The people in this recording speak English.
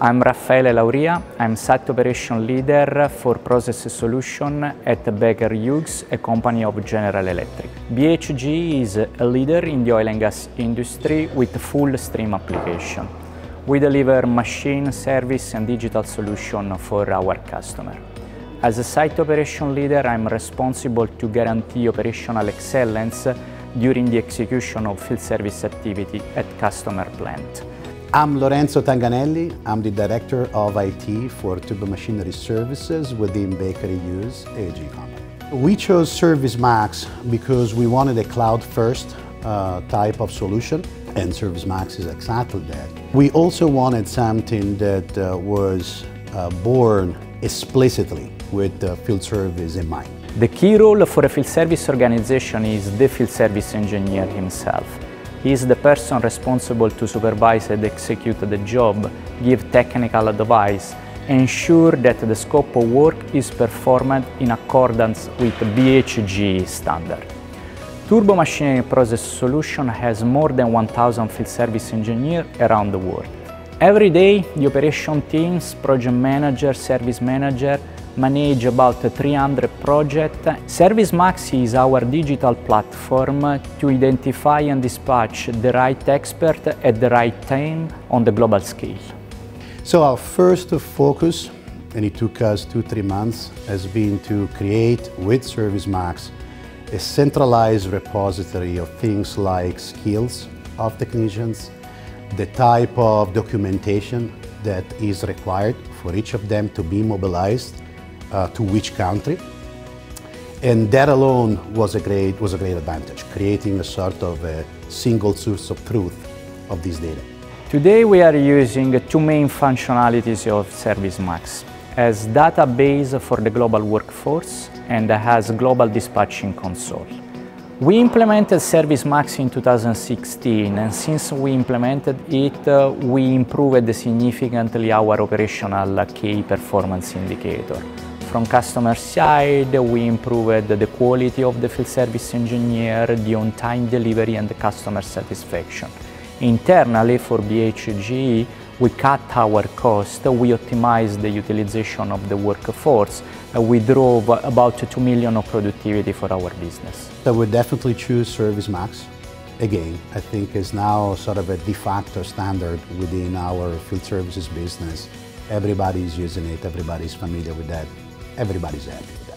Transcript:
I'm Raffaele Lauria, I'm Site Operation Leader for Process Solution at Baker Hughes, a company of General Electric. BHGE is a leader in the oil and gas industry with full stream application. We deliver machine, service and digital solution for our customer. As a Site Operation Leader, I'm responsible to guarantee operational excellence during the execution of field service activity at customer plant. I'm Lorenzo Tanganelli. I'm the Director of IT for Turbomachinery Services within Baker Hughes, a GE company. We chose ServiceMax because we wanted a cloud-first type of solution, and ServiceMax is exactly that. We also wanted something that was born explicitly with field service in mind. The key role for a field service organization is the field service engineer himself. He is the person responsible to supervise and execute the job, give technical advice, ensure that the scope of work is performed in accordance with BHGE standard. Turbomachinery Process Solution has more than 1,000 field service engineers around the world. Every day, the operation teams, project manager, service manager, manage about 300 projects. ServiceMax is our digital platform to identify and dispatch the right expert at the right time on the global scale. So our first focus, and it took us 2-3 months, has been to create with ServiceMax a centralized repository of things like skills of technicians, the type of documentation that is required for each of them to be mobilized, to which country, and that alone was a great advantage, creating a sort of a single source of truth of this data. Today we are using two main functionalities of ServiceMax as database for the global workforce and as global dispatching console. We implemented ServiceMax in 2016, and since we implemented it, we improved significantly our operational key performance indicator. From customer side, we improved the quality of the field service engineer, the on-time delivery and the customer satisfaction. Internally, for BHGE, we cut our cost, we optimized the utilization of the workforce, we drove about 2 million of productivity for our business. I would definitely choose ServiceMax. Again, I think it's now sort of a de facto standard within our field services business. Everybody's using it, everybody's familiar with that. Everybody's happy with that.